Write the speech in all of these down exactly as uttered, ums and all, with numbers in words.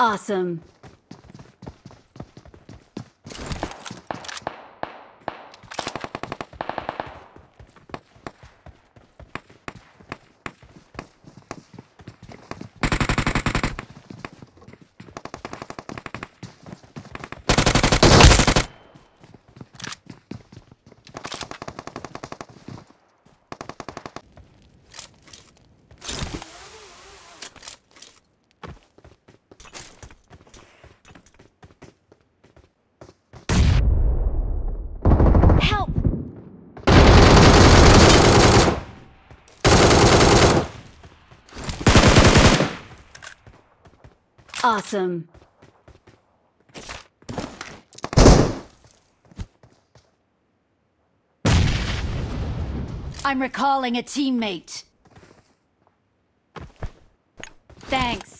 awesome. Awesome. I'm recalling a teammate. Thanks.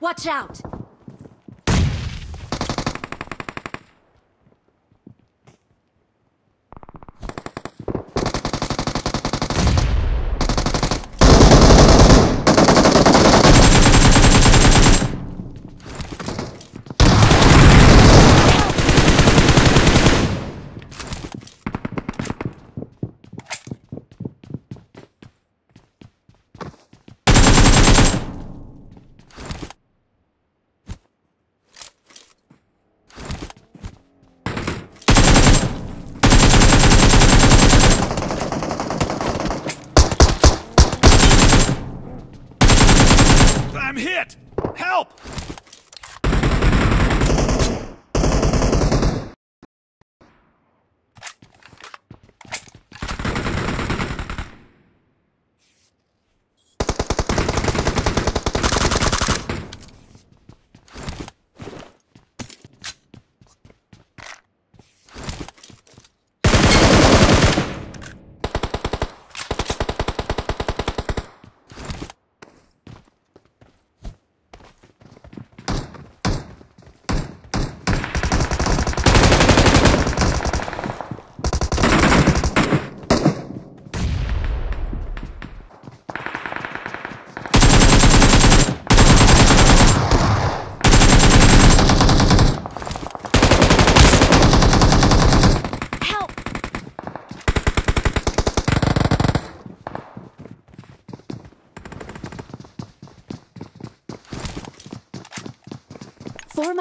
Watch out!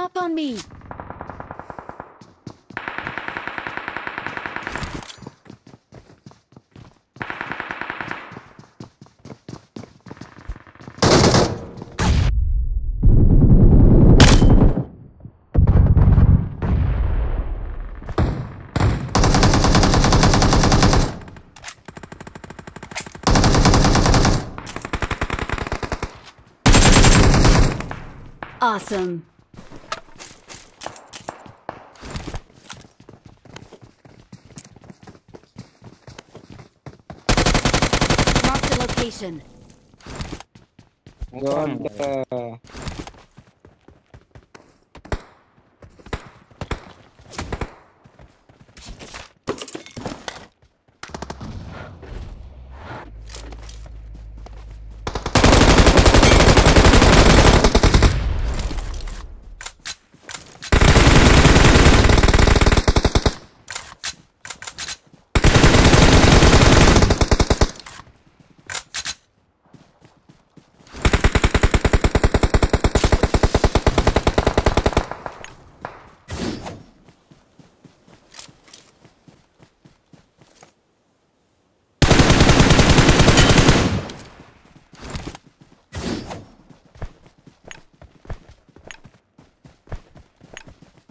up on me! Awesome. Mark the location. Got the...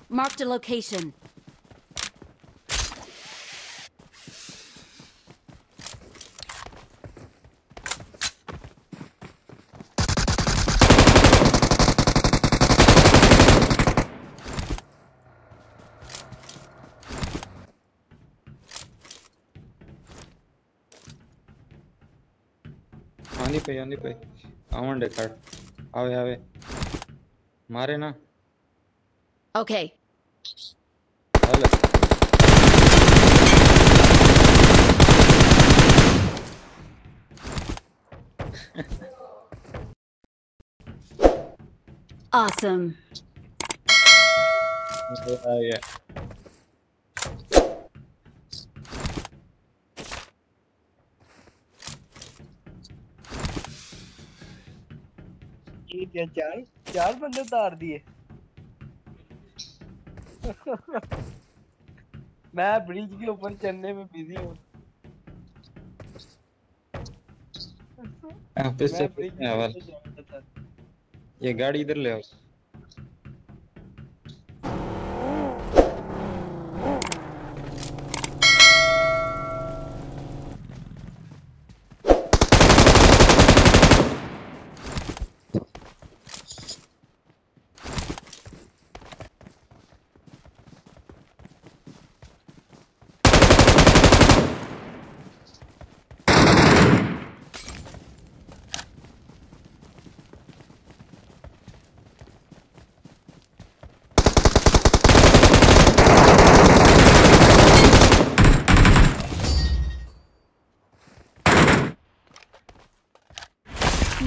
Marked a location. Only pay, only pay. I want a card. Aave, aave. Mare na. Okay. Hello. Awesome. Uh, yeah. ये चार चार बंदे तार दिए. मैं bridge के ऊपर चढ़ने में बिजी हूँ. ये गाड़ी इधर ले आओ.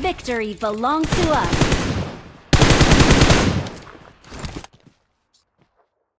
Victory belongs to us.